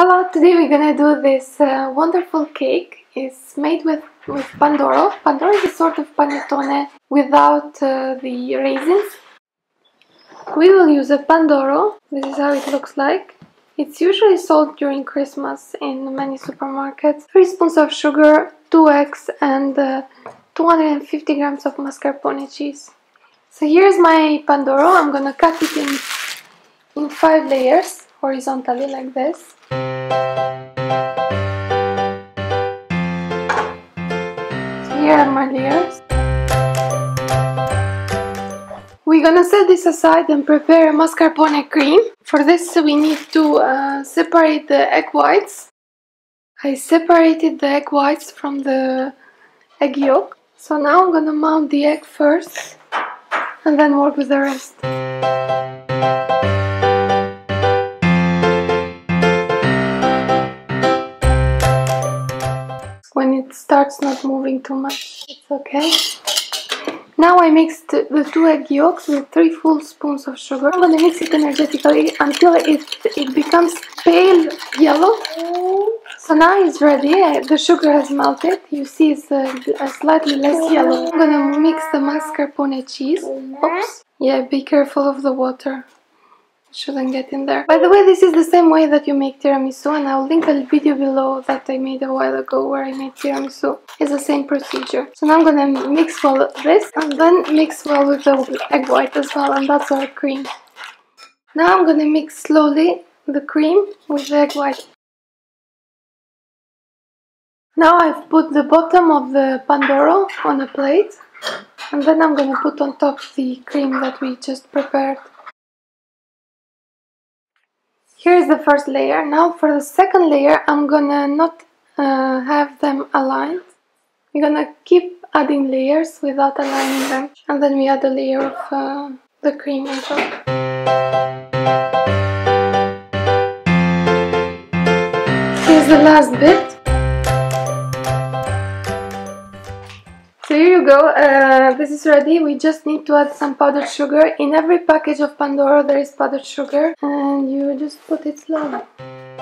Hello, today we're gonna do this wonderful cake. It's made with Pandoro. Pandoro is a sort of panettone without the raisins. We will use a Pandoro. This is how it looks like. It's usually sold during Christmas in many supermarkets. 3 spoons of sugar, 2 eggs and 250 grams of mascarpone cheese. So here's my Pandoro. I'm gonna cut it in 5 layers, horizontally like this. So here are my layers. We're gonna set this aside and prepare a mascarpone cream. For this we need to separate the egg whites. I separated the egg whites from the egg yolk. So now I'm gonna mount the egg first and then work with the rest. When it starts not moving too much, it's okay. Now I mixed the 2 egg yolks with 3 full spoons of sugar. I'm gonna mix it energetically until it becomes pale yellow. So now it's ready, the sugar has melted, you see it's slightly less yellow. I'm gonna mix the mascarpone cheese. Oops. Yeah, be careful of the water, it shouldn't get in there. By the way, this is the same way that you make tiramisu, and I'll link a video below that I made a while ago where I made tiramisu. It's the same procedure. So now I'm gonna mix well this, and then mix well with the egg white as well, and that's our cream. Now I'm gonna mix slowly the cream with the egg white. Now I've put the bottom of the Pandoro on a plate, and then I'm gonna put on top the cream that we just prepared. Here is the first layer. Now for the second layer I'm gonna not have them aligned. We're gonna keep adding layers without aligning them, and then we add a layer of the cream on top. Here's the last bit. So here you go, this is ready. We just need to add some powdered sugar. In every package of Pandoro there is powdered sugar, and you just put it slowly.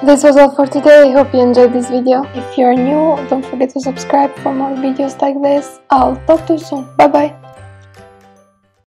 This was all for today. I hope you enjoyed this video. If you are new, don't forget to subscribe for more videos like this. I'll talk to you soon. Bye bye!